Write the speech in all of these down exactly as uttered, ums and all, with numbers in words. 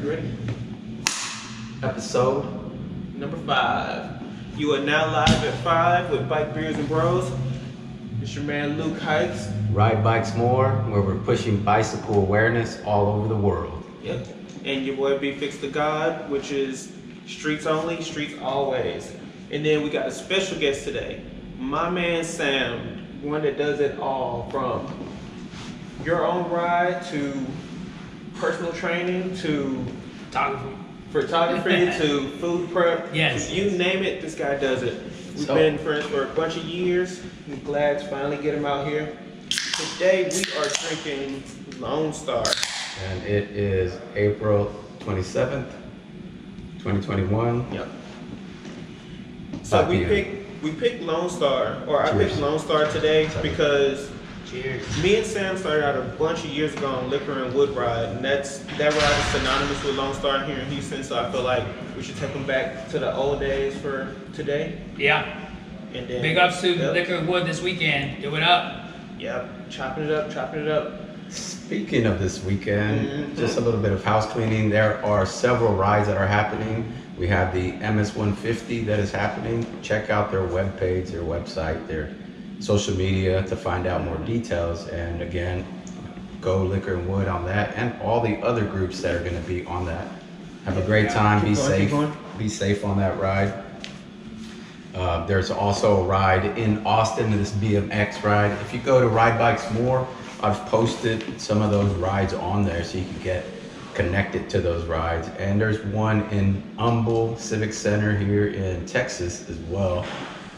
Ready? Episode number five. You are now live at five with Bike Beers and Bros. It's your man Luke Hikes. Ride Bikes More, where we're pushing bicycle awareness all over the world. Yep. And your boy Be Fixed to God, which is streets only, streets always. And then we got a special guest today, my man Sam, one that does it all, from your own ride to personal training to photography, photography to food prep. Yes, you name it, this guy does it. We've so. been friends for a bunch of years. We're glad to finally get him out here. Today we are drinking Lone Star, and it is April twenty-seventh, twenty twenty-one. Yep. So we picked we picked Lone Star, or Cheers. I picked Lone Star today because. Cheers. Me and Sam started out a bunch of years ago on Liquor and Wood ride, and that's that ride is synonymous with Lone Star here in Houston. So I feel like we should take them back to the old days for today. Yeah. And then big ups to yep. Liquor and Wood this weekend. Do it up. Yep. Chopping it up. Chopping it up. Speaking of this weekend, mm-hmm. just a little bit of house cleaning. There are several rides that are happening. We have the M S one fifty that is happening. Check out their webpage, their website, their social media to find out more details, and again, go Liquor and Wood on that and all the other groups that are going to be on that. Have a great time. Keep be going, safe going. Be safe on that ride. Uh, there's also a ride in Austin, this B M X ride. If you go to Ride Bikes More, I've posted some of those rides on there so you can get connected to those rides. And there's one in Humble Civic Center here in Texas as well.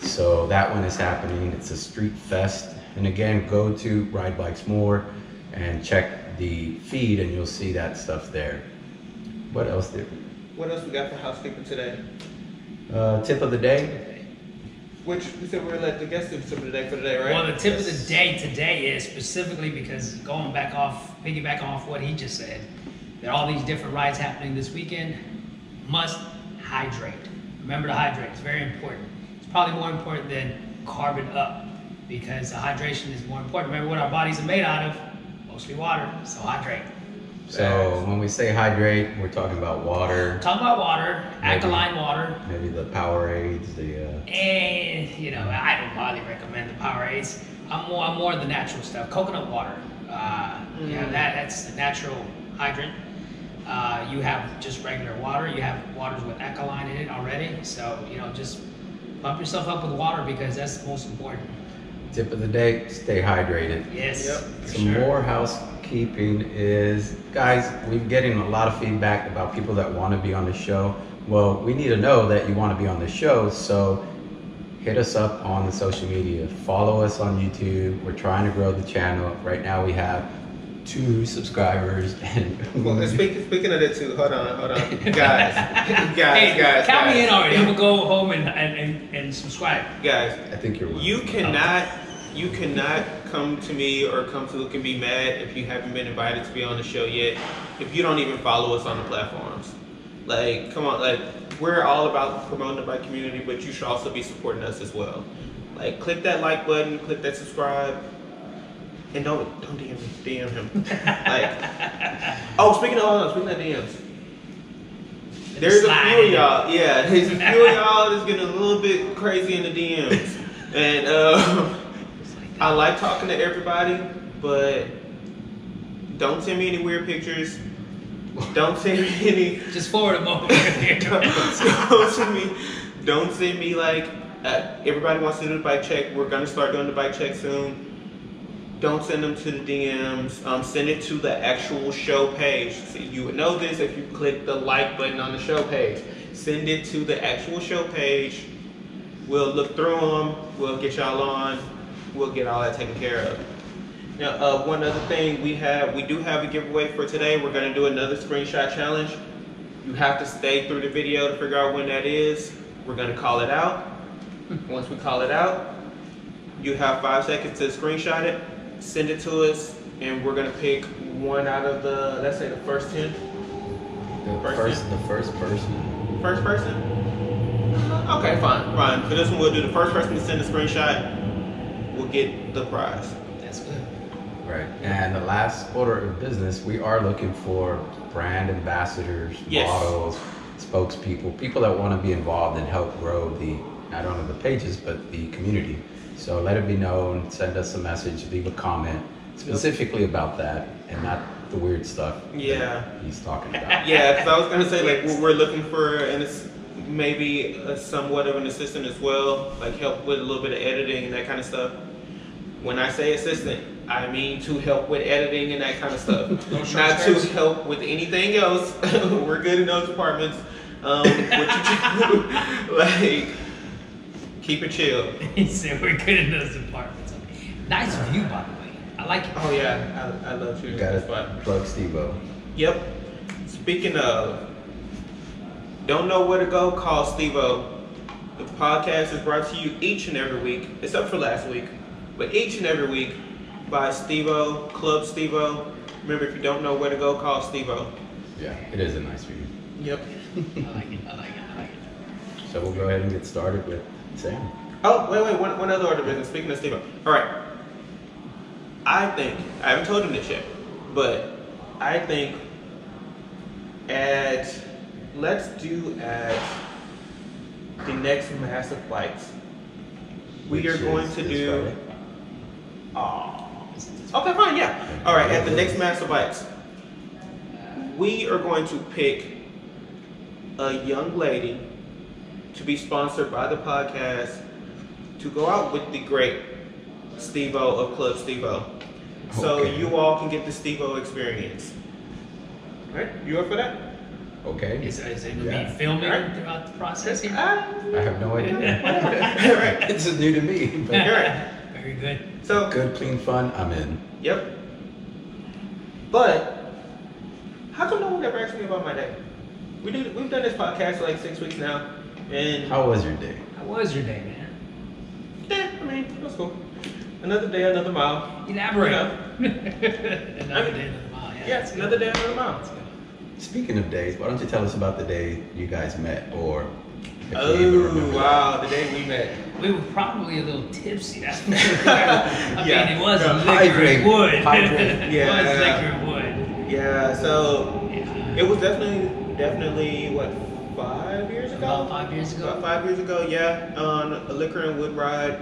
So that one is happening. It's a street fest. And again, go to Ride Bikes More and check the feed and you'll see that stuff there. What else did we? What else we got for housekeeping today? Uh, tip of the day. Which we said we were let the guests do tip of the day for today, right? Well, the tip yes. of the day today is specifically because going back off, piggyback off what he just said, that all these different rides happening this weekend, must hydrate. Remember to hydrate, it's very important. Probably more important than carbon up, because the hydration is more important. Remember what our bodies are made out of, mostly water, so hydrate. So when we say hydrate, we're talking about water. Talking about water, maybe, alkaline water. Maybe the Powerades, the... Uh... And, you know, I don't highly recommend the Powerades. I'm more, I'm more the natural stuff. Coconut water, uh, mm. yeah, that, that's the natural hydrant. Uh, you have just regular water. You have waters with alkaline in it already, so, you know, just pump yourself up with water, because that's the most important. Tip of the day, stay hydrated. Yes. Yep, Some sure. more housekeeping is, guys, we're getting a lot of feedback about people that want to be on the show. Well, we need to know that you want to be on the show, so hit us up on the social media. Follow us on YouTube. We're trying to grow the channel. Right now we have two subscribers. And well, speaking, speaking of the two, hold on, hold on. Guys, guys, hey, guys. Count guys. me in already. I'm going to go home and, and, and subscribe. Guys, I think you're you cannot, you cannot come to me or come to Luke and be mad if you haven't been invited to be on the show yet, if you don't even follow us on the platforms. Like, come on, like, we're all about promoting the bike community, but you should also be supporting us as well. Like, click that like button, click that subscribe. And don't don't D M me, D M him. Like, oh, speaking of all, speaking of D Ms, there's a few of y'all. Yeah, there's a few of y'all that's getting a little bit crazy in the D Ms, and um, I like talking to everybody, but don't send me any weird pictures. Don't send me any. Just forward them over. Don't send me. Don't send me like uh, everybody wants to do the bike check. We're gonna start doing the bike check soon. Don't send them to the D Ms. Um, send it to the actual show page. So you would know this if you click the like button on the show page. Send it to the actual show page. We'll look through them. We'll get y'all on. We'll get all that taken care of. Now, uh, one other thing we have, we do have a giveaway for today. We're gonna do another screenshot challenge. You have to stay through the video to figure out when that is. We're gonna call it out. Once we call it out, you have five seconds to screenshot it. Send it to us, and we're gonna pick one out of the, let's say the first ten. The first, first ten. The first person. First person? Okay, fine, fine. For this one, we'll do the first person to send a screenshot. We'll get the prize. That's good. Right. And the last order of business, we are looking for brand ambassadors, yes. models, spokespeople, people that want to be involved and help grow the, not only the pages, but the community. So let it be known, send us a message, leave a comment specifically about that and not the weird stuff yeah. that he's talking about. Yeah, because I was going to say, like, what we're looking for, and it's maybe a somewhat of an assistant as well, like help with a little bit of editing and that kind of stuff. When I say assistant, I mean to help with editing and that kind of stuff. Not to help with anything else. We're good in those departments. Um, what you do, like, keep it chill. He said we're good in those departments. Nice view, by the way. I like it. Oh yeah, I, I love you. You gotta plug Steve-O. Yep. Speaking of, don't know where to go, call Steve-O. The podcast is brought to you each and every week, except for last week. But each and every week by Steve-O, Club Steve-O. Remember, if you don't know where to go, call Steve-O. Yeah, it is a nice review. Yep. I like it, I like it, I like it. So we'll go ahead and get started with Sam. Oh, wait, wait, one, one other order of business. Speaking of Steve-O. All right. I think, I haven't told him this yet, but I think at, let's do at the next Massive Bites. We Which are going to do... Friday? Oh. Okay, fine, yeah. All right, at the next Master Bites, we are going to pick a young lady to be sponsored by the podcast to go out with the great Steve-O of Club Steve-O. So okay. you all can get the Steve-O experience. All right, you up for that? Okay. Is, is it yeah. me filming right. throughout the process here? Uh, I have no idea. All right. This is new to me. But. All right. Very good. So good, clean, fun. I'm in. Yep. But how come no one ever asked me about my day? We did. We've done this podcast for like six weeks now. And how was your day? How was your day, man? Yeah, I mean, it was cool. Another day, another mile. Elaborate. You know? another I mean, day, another mile. Yeah, yeah another day, another mile. Speaking of days, why don't you tell us about the day you guys met, or? Oh wow, the day we met. We were probably a little tipsy. That's for sure. I yeah. mean, it was no, Liquor and Wood. Yeah. It was Liquor and Wood. Yeah. So yeah. it was definitely, definitely what five years ago. About five years ago. About five years ago. Yeah. On um, a Liquor and Wood ride.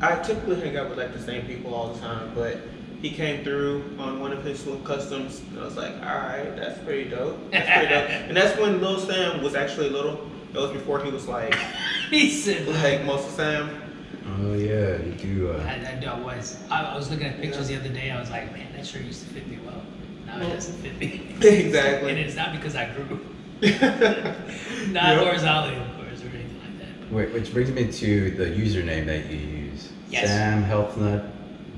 I typically hang out with like the same people all the time, but he came through on one of his little customs, and I was like, all right, that's pretty dope. That's pretty dope. And that's when Lil Sam was actually little. That was before he was like, he said, like most of Sam. Oh yeah, you do. Uh, I, I, I was. I, I was looking at pictures yeah. the other day. I was like, man, that shirt used to fit me well. Now well, it doesn't fit me. Exactly. And it's not because I grew. Not yep. horizontally, of course, or anything like that. Wait, which brings me to the username that you use. Yes. Sam HealthNut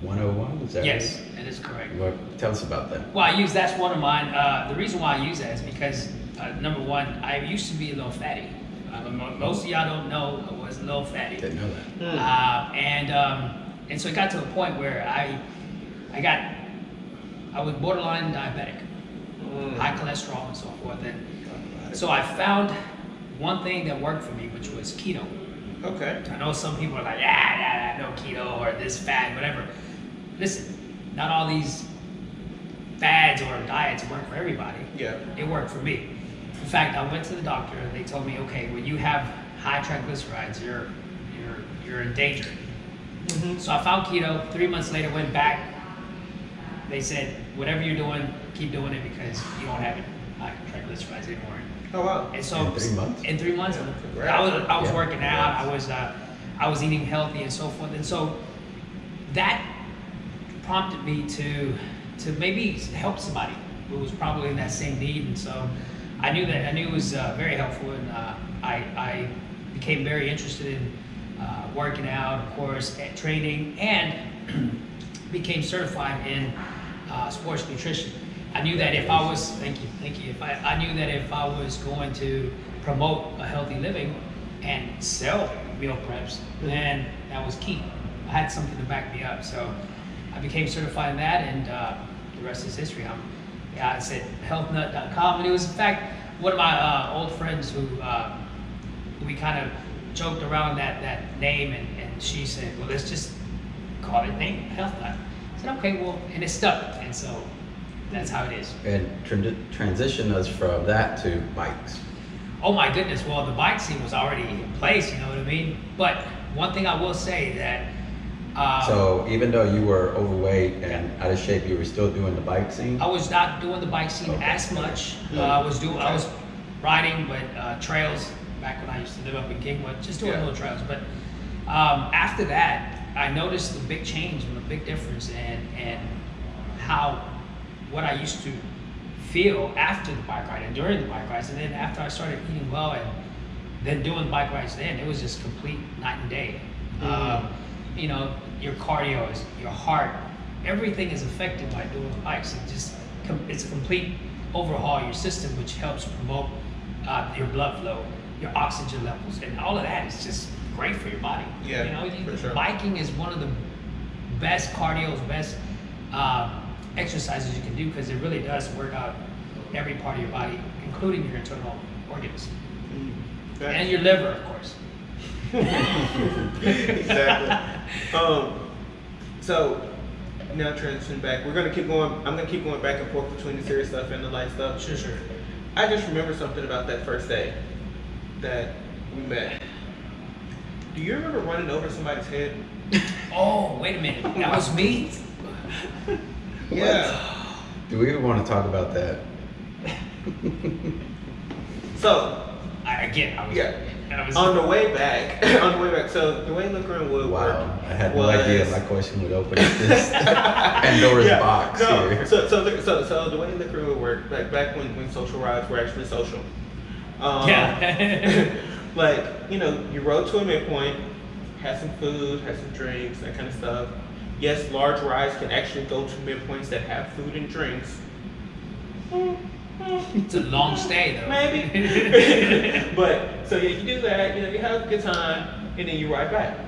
one oh one. Is that yes, right? That is correct. Well, tell us about that. Well, I use that's one of mine. Uh, the reason why I use that is because uh, number one, I used to be a little fatty. Most of y'all don't know I was a little fatty. Didn't know that. Mm. Uh, and um, and so it got to a point where I I got I was borderline diabetic, mm. high cholesterol and so forth. And so I found one thing that worked for me, which was keto. Okay. I know some people are like, ah, nah, nah, no keto or this fad, whatever. Listen, not all these fads or diets work for everybody. Yeah. It worked for me. In fact, I went to the doctor and they told me, okay, when you have high triglycerides, you're you're you're in danger. Mm-hmm. So I found keto. Three months later, went back. They said, whatever you're doing, keep doing it because you don't have high triglycerides anymore. Oh wow! And so in three months. In three months, yeah. I was I was yeah. working out. I was uh, I was eating healthy and so forth. And so that prompted me to to maybe help somebody who was probably in that same need. And so. I knew that I knew it was uh, very helpful, and uh, I, I became very interested in uh, working out, of course, at training, and became certified in uh, sports nutrition. I knew that if I was thank you, thank you. If I, I knew that if I was going to promote a healthy living and sell meal preps, then that was key. I had something to back me up, so I became certified in that, and uh, the rest is history. I'm, Yeah, I said health nut dot com, and it was in fact one of my uh, old friends who uh, we kind of joked around that that name, and, and she said, well, let's just call it name HealthNut. said, okay, well, and it stuck. And so that's how it is. And tra- transition us from that to bikes. Oh my goodness, well, the bike scene was already in place, you know what I mean? But one thing I will say that... Um, so even though you were overweight and yeah. out of shape, you were still doing the bike scene? I was not doing the bike scene okay. as much. Yeah. Uh, I was doing, I was riding, but uh, trails, back when I used to live up in Kingwood, just doing yeah. little trails. But um, after that, I noticed the big change and the big difference and, and how, what I used to feel after the bike ride and during the bike rides, and then after I started eating well and then doing bike rides, then it was just complete night and day. Mm-hmm. um, you know, your cardio, is your heart, everything is affected by doing the bikes. It just it's a complete overhaul of your system, which helps promote uh, your blood flow, your oxygen levels, and all of that is just great for your body. Yeah, you know, you, for sure. Biking is one of the best cardio's best. Uh, exercises you can do because it really does work out every part of your body, including your internal organs. Mm, and your liver, of course. Exactly. Um, so now transition back. We're gonna keep going, I'm gonna keep going back and forth between the serious stuff and the light stuff. Sure, sure. I just remember something about that first day that we met. Do you remember running over somebody's head? Oh, wait a minute, that was me? What? Yeah. Do we even want to talk about that? So, I, again, I was, yeah. I was on the way back. on the way back. So the way Liquor and Wood wow. worked. I had no was... idea my question would open up this Pandora's yeah. box no. here. So, so, so, so the way Liquor and Wood worked, like back when, when social rides were actually social. Um, yeah. Like you know, you rode to a midpoint, had some food, had some drinks, that kind of stuff. Yes, large rides can actually go to midpoints that have food and drinks. It's a long stay, though. Maybe. But, so yeah, you do that, you know, you have a good time, and then you ride back.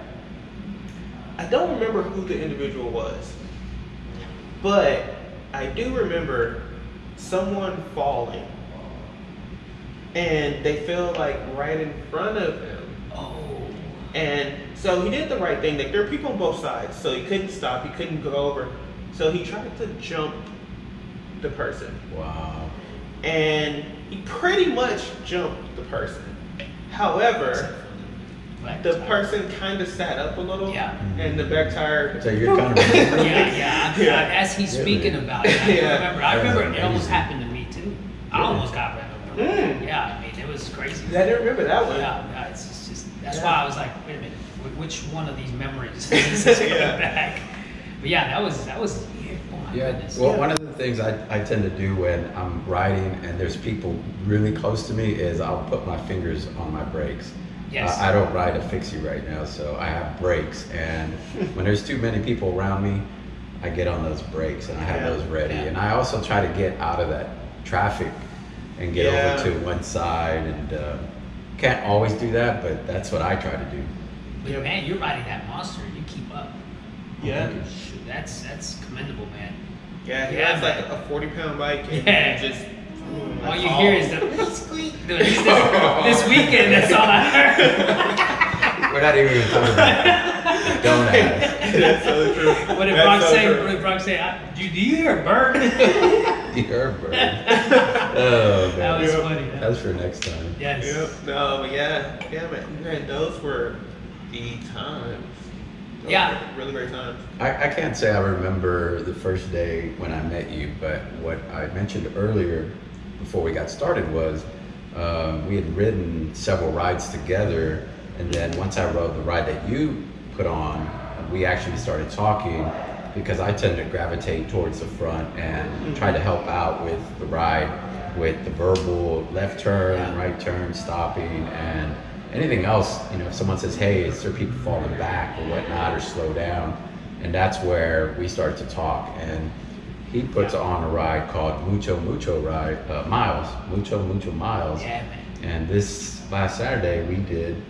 I don't remember who the individual was, but I do remember someone falling, and they fell, like, right in front of him. Oh. And... so he did the right thing. Like there were people on both sides, so he couldn't stop. He couldn't go over. So he tried to jump the person. Wow. And he pretty much jumped the person. However, the person kind of sat up a little. Yeah. And the back tire. So you're kind of. yeah, yeah, yeah, yeah. As he's yeah, speaking man. About it, I yeah. remember. I remember yeah. it almost happened to me too. I yeah. almost got ran over. Mm. Yeah, I mean it was crazy. I didn't remember that one. Yeah, yeah it's just, just that's yeah. why I was like, wait a minute. Which one of these memories is coming yeah. back? But yeah, that was that was. Oh my yeah. goodness. Well, yeah. one of the things I, I tend to do when I'm riding and there's people really close to me is I'll put my fingers on my brakes. Yes. Uh, I don't ride a fixie right now, so I have brakes, and when there's too many people around me, I get on those brakes and I have yeah. those ready, yeah. and I also try to get out of that traffic and get yeah. over to one side, and uh, can't always do that, but that's what I try to do. But man, you're riding that monster. You keep up. Yeah. Oh, shoot, that's that's commendable, man. Yeah, he yeah, has man. like a forty pound bike. And yeah. Just mm, all you all. hear is the squeak. Dude, this, this weekend, that's all I heard. We're not even talking about it. Don't ask. That's so true. What did Brock so say? True. What did Brock say? I, do, do you hear a bird? You hear a bird. Oh, man. That was yep. funny. That was for next time. Yes. Yep. No, but yeah. Damn it. Man, those were... times. Those yeah. Really great times. I, I can't say I remember the first day when I met you, but what I mentioned earlier before we got started was um, we had ridden several rides together, and then once I rode the ride that you put on, we actually started talking because I tend to gravitate towards the front and mm-hmm. try to help out with the ride with the verbal left turn, yeah. right turn, stopping, and anything else, you know, if someone says, hey, is there people falling back or whatnot or slow down? And that's where we start to talk. And he puts yeah. on a ride called Mucho Mucho Ride uh, Miles, Mucho Mucho Miles. Yeah, man. And this last Saturday we did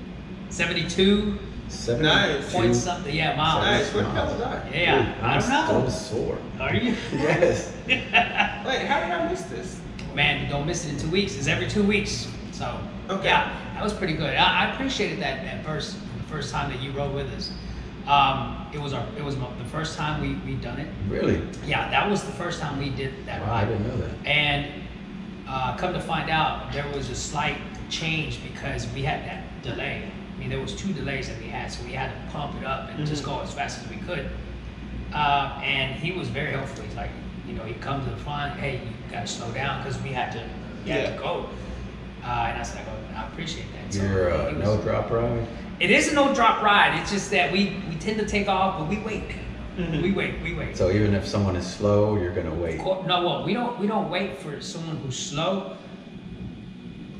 seventy-two, seventy-two nice. Point something. Yeah, miles. Nice. What the hell is that? Yeah, Dude, I don't know. I'm still sore. Are you? Yes. Wait, how did I miss this? Man, don't miss it in two weeks. It's every two weeks. So. Okay. Yeah, that was pretty good. I, I appreciated that that first the first time that you rode with us. Um, it was our, it was the first time we we done it. Really? Yeah, that was the first time we did that. Wow, ride. I didn't know that. And uh, come to find out, there was a slight change because we had that delay. I mean, there was two delays that we had, so we had to pump it up and mm-hmm. just go as fast as we could. Uh, and he was very helpful. He's like, you know, he comes to the front, hey, you gotta slow down because we had to, we yeah. had to go. Uh, and I said, oh, I appreciate that. So You're a was, no drop ride? It is a no drop ride. It's just that we, we tend to take off, but we wait. Mm-hmm. We wait, we wait. So even if someone is slow, you're gonna wait. Course, no, well, we don't we don't wait for someone who's slow,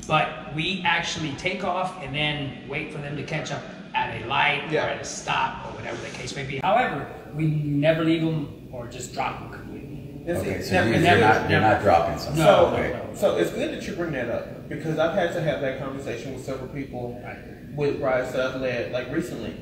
but we actually take off and then wait for them to catch up at a light yeah. or at a stop or whatever the case may be. However, we never leave them or just drop them completely. Okay, so never, you're, never, you're, not, you're not dropping something. No, okay. no, no. So it's good that you bring that up because I've had to have that conversation with several people right. with rides that I've led, like recently.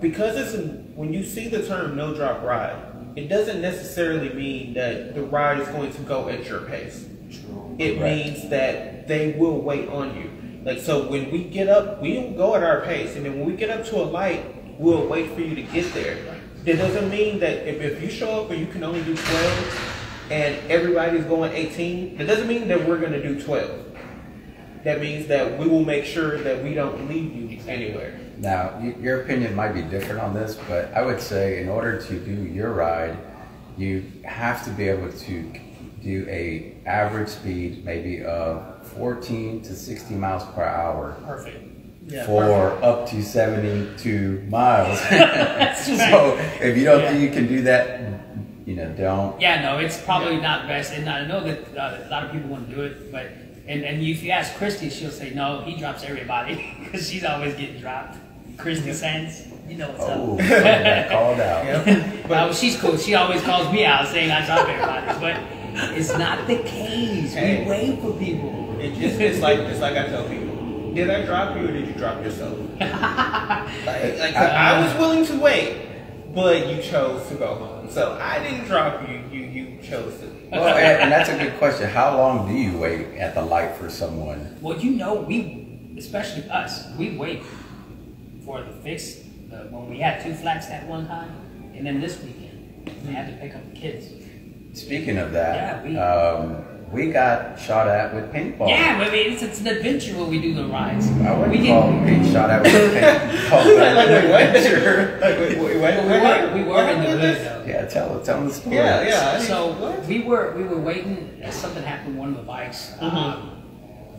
Because it's a, when you see the term no drop ride, it doesn't necessarily mean that the ride is going to go at your pace. True. It right. means that they will wait on you. Like, so when we get up, we don't go at our pace, and then when we get up to a light, we'll wait for you to get there. That doesn't mean that if, if you show up and you can only do twelve, and everybody's going eighteen, that doesn't mean that we're gonna do twelve. That means that we will make sure that we don't leave you anywhere. Now, your opinion might be different on this, but I would say in order to do your ride, you have to be able to do a average speed maybe of fourteen to sixty miles per hour. Perfect. Yeah, for perfect. Up to seventy-two miles. That's right. So if you don't yeah. think you can do that, you know, don't. Yeah, no, it's probably yeah. not best. And I know that uh, a lot of people want to do it, but and, and if you ask Christy, she'll say, no, he drops everybody because she's always getting dropped. Christy Sands, you know what's oh, up. Oh, got called out. Yep. But uh, she's cool. She always calls me out saying I drop everybody, but. It's not the case. Hey. We wait for people. It just, it's like it's like I tell people: did I drop you or did you drop yourself? like like I, I was willing to wait, but you chose to go home. So I didn't drop you. You you chose to. Well, and, and that's a good question. How long do you wait at the light for someone? Well, you know, we, especially us, we wait for the fix. The, when we had two flats at one time, and then this weekend we had to pick up the kids. Speaking of that, yeah, we, um, we got shot at with paintball. Yeah, I mean, it's, it's an adventure when we do the rides. I wouldn't we call didn't, being shot at with paintball like, like, an adventure. Like, wait, wait, wait, we, were, we were in the hood, though. Yeah, tell, tell them the story. Yeah, yeah. So what? we were we were waiting. Something happened with one of the bikes. Mm-hmm. um,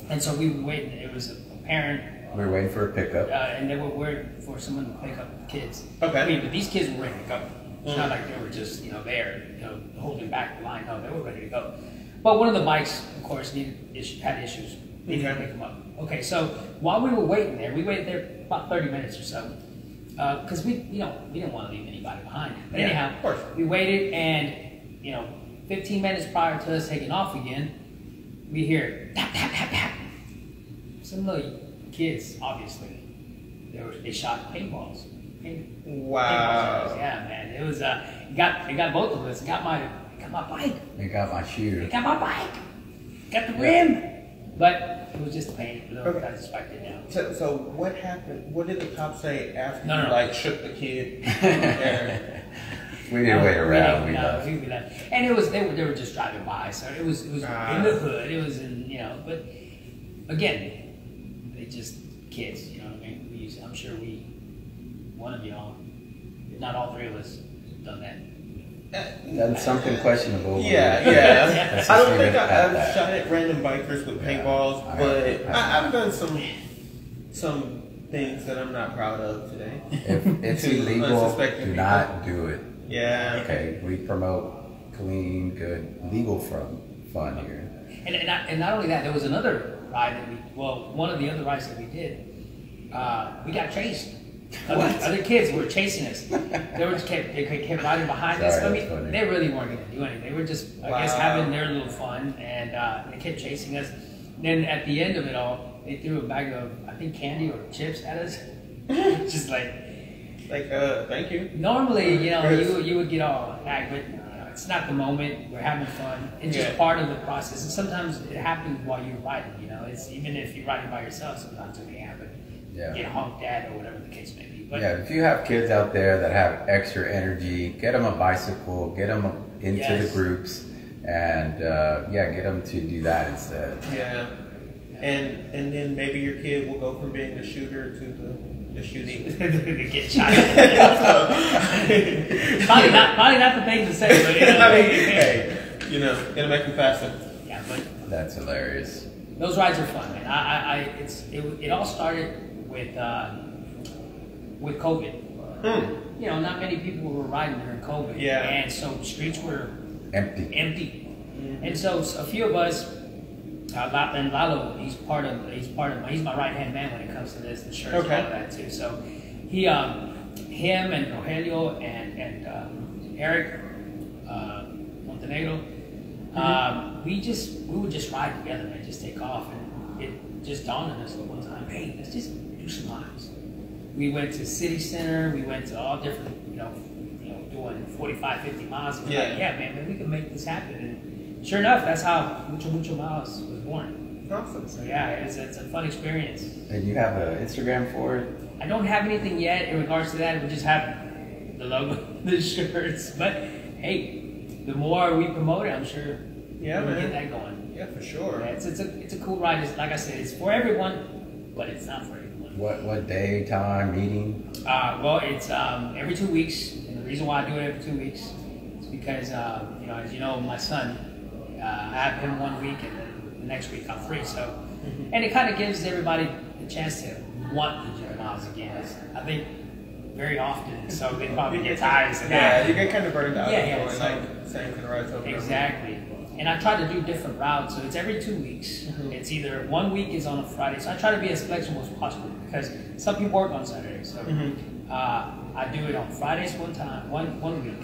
and so we were waiting. It was apparent. We were waiting for a pickup. Uh, and they were waiting for someone to pick up the kids. Okay. I mean, but these kids were ready to go. It's not like they were just, you know, there, you know, holding back the line. No, they were ready to go. But one of the bikes, of course, needed had issues. They tried to pick them up. Okay, so while we were waiting there, we waited there about thirty minutes or so, because uh, we, you know, we didn't want to leave anybody behind. But yeah, anyhow, of course, we waited, and you know, fifteen minutes prior to us taking off again, we hear tap tap tap tap. Some little kids, obviously, they were they shot paintballs. Wow! Yeah, man, it was. Uh, it got it got both of us. It got my it got my bike. It got my shooter. It got my bike. It got the rim. Yeah. But it was just pain. Little okay. I spiked it down. So, so what happened? What did the cops say after? No, no, you, like no. shook the kid. we didn't wait around. We, we, no, we left. And it was they were they were just driving by, so it was it was ah. in the hood. It was in you know. But again, they just kids. You know what I mean? We used, I'm sure we. One of y'all, not all three of us, done that. That's something questionable. Yeah, yeah. I don't think I, I've that. shot at random bikers with paintballs, yeah, but I, I've done some some things that I'm not proud of today. If it's to illegal, do people. not do it. Yeah. Okay, we promote clean, good, legal fun, fun here. And and, I, and not only that, there was another ride that we, well, one of the other rides that we did, uh, we got chased. Other, other kids were chasing us. They were just kept, they kept riding behind Sorry, us. I mean, funny. they really weren't going to do anything. They were just, I wow. guess, having their little fun, and uh, they kept chasing us. Then at the end of it all, they threw a bag of, I think, candy or chips at us. Just like, like, uh, thank you. Normally, you know, you you would get all agged, but uh, it's not the moment. We're having fun. It's just yeah. part of the process, and sometimes it happens while you're riding. You know, it's even if you're riding by yourself, sometimes it can happen. yeah. get honked at or whatever the case may be. But yeah, if you have kids out there that have extra energy, get them a bicycle, get them into yes. the groups, and uh, yeah, get them to do that instead. Yeah, and and then maybe your kid will go from being the shooter to the... the shooting, to get shot. probably, not, probably not the thing to say, but you know, I mean, hey, you know, it'll make them faster. Yeah, but that's hilarious. Those rides are fun, man. I, I, I it's, it, it all started with, uh, with COVID. Hmm. You know, not many people were riding during COVID. Yeah, and so streets were empty, empty, mm-hmm. and so a few of us. Uh, and Lalo, he's part of he's part of my, he's my right hand man when it comes to this, the shirts okay. and all that too. So he, um, him and Rogelio and and um, Eric uh, Montenegro, mm-hmm. um, we just we would just ride together, man, just take off, and it just dawned on us the one time, hey, let's just do some miles. We went to city center, we went to all different, you know, you know, doing forty-five, fifty miles. And yeah, like, yeah, man, man, we can make this happen. And, sure enough, that's how Mucho Mucho Miles was born. Awesome. So yeah, it's, it's a fun experience. And you have an Instagram for it? I don't have anything yet in regards to that. We just have the logo, the shirts. But hey, the more we promote it, I'm sure yeah, we'll man. get that going. Yeah, for sure. Yeah, it's, it's, a, it's a cool ride. It's, like I said, it's for everyone, but it's not for everyone. What what day, time, meeting? Uh, well, it's um, every two weeks. And the reason why I do it every two weeks is because, uh, you know, as you know, my son... Uh, I have him one week, and then the next week I'm free. So, mm-hmm. and it kind of gives everybody a chance to want the gym miles again. It's, I think very often, so they probably get tired. Yeah, you get kind of burned out. Yeah, yeah. So, like same kind of rides over. Exactly. And I try to do different routes, so it's every two weeks. Mm-hmm. It's either one week is on a Friday, so I try to be as flexible as possible because some people work on Saturdays. So mm-hmm. uh, I do it on Fridays one time, one one week.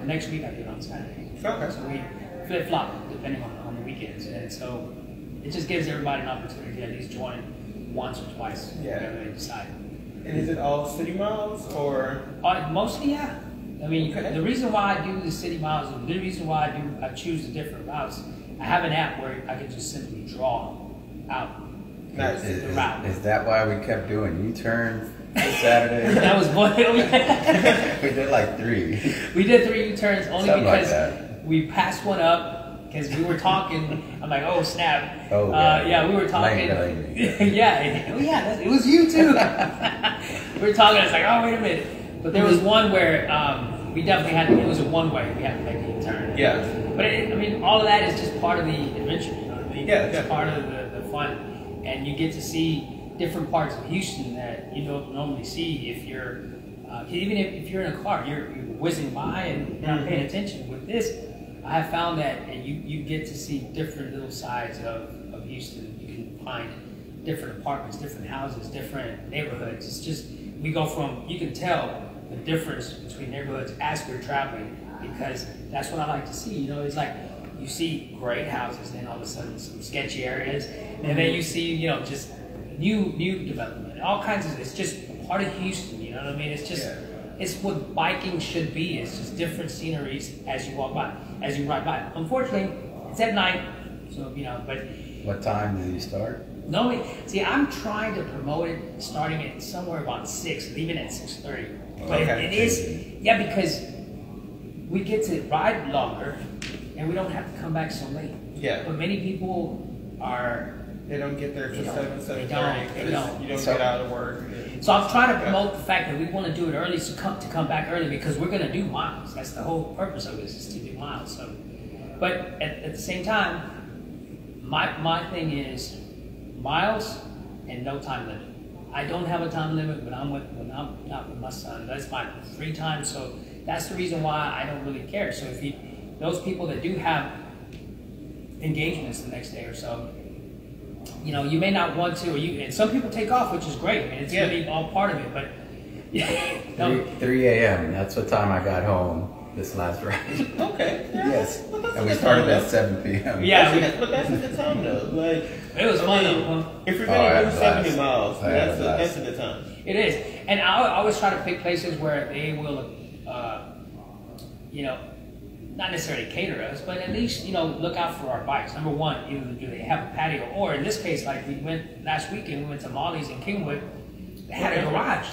The next week I do it on Saturday. Okay. So we flip flop. Depending on, on the weekends, and so it just gives everybody an opportunity to at least join once or twice, yeah. whenever they decide. And is it all city miles or? Uh, mostly, yeah. I mean, okay. the reason why I do the city miles, and the reason why I do I choose the different routes, I have an app where I can just simply draw out nice. the is, route. Is that why we kept doing U-turns on Saturday? That was one. We did like three. We did three U-turns only Something because like we passed one up. Because we were talking, I'm like, oh snap! Oh uh, yeah, we were talking. Lane, lane. yeah, oh yeah, it was you too. We were talking. I was like, oh wait a minute. But there was one where um, we definitely had. It was a one way. We had to make a turn. Yeah. But it, I mean, all of that is just part of the adventure. You know what I mean? Yeah. It's yeah. part of the, the fun, and you get to see different parts of Houston that you don't normally see if you're, uh, even if, if you're in a car, you're, you're whizzing by and not paying attention. With this, I have found that, and you, you get to see different little sides of, of Houston. You can find different apartments, different houses, different neighborhoods. It's just, we go from, you can tell the difference between neighborhoods as we're traveling, because that's what I like to see. You know, it's like, you see great houses, then all of a sudden some sketchy areas, and then you see, you know, just new new development, all kinds of, it's just part of Houston, you know what I mean? It's just, yeah. It's what biking should be. It's just different sceneries as you walk by, as you ride by. Unfortunately, it's at night, so you know. But what time do you start? No, see, I'm trying to promote it starting at somewhere about six, leaving at six thirty. But okay. it, it is, yeah, because we get to ride longer, and we don't have to come back so late. Yeah. But many people are. They don't get there for seven, seven thirty. You don't get out of work. So I'm trying to promote the fact that we want to do it early, so come, to come back early, because we're going to do miles. That's the whole purpose of this, is to do miles. So, but at, at the same time, my my thing is miles and no time limit. I don't have a time limit when I'm with, when I'm not with my son. That's my free time. So that's the reason why I don't really care. So if you, those people that do have engagements the next day or so, you know, you may not want to, or you, and some people take off, which is great, and it's yeah. really all part of it, but yeah. No. three a.m., that's what time I got home this last ride. Okay. Yeah. Yes. Well, and we started at seven p.m. Yeah. That's we, but that's a good time, though. Like, it was fun. I mean, if you're going to do seventy miles, that's a, that's a good time. It is. And I always try to pick places where they will, uh, you know, not necessarily cater us, but at least, you know, look out for our bikes. Number one, either do they have a patio, or in this case, like we went last weekend, we went to Molly's in Kingwood, They had a garage.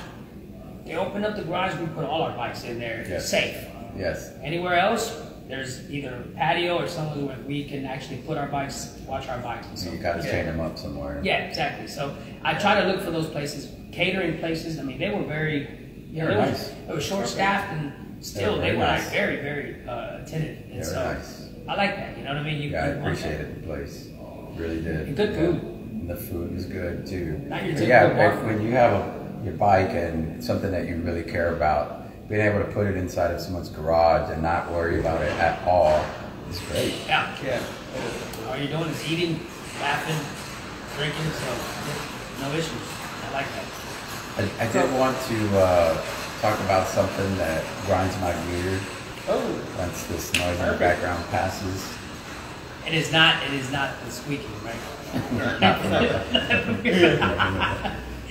They opened up the garage, we put all our bikes in there. Yes. Safe. Yes. Anywhere else, there's either a patio or somewhere where we can actually put our bikes, watch our bikes. And so you got to chain them up somewhere. Yeah, exactly. So I try to look for those places, catering places. I mean, they were very, you know, they were, nice. It was short staffed, and still they were, they were nice. Like very, very uh, attentive. And they were so nice. I like that. You know what I mean? You, yeah, you I appreciated that. The place. Really did. And good food. Yeah. And the food was good too. Not your typical yeah, bar food. When you have a, your bike and something that you really care about, being able to put it inside of someone's garage and not worry about it at all is great. Yeah. Yeah. All you're doing is eating, laughing, drinking, so no issues. I like that. I, I did want to uh, talk about something that grinds my gear. Oh. Once this noise Perfect. In the background passes. It is not. It is not the squeaking, right?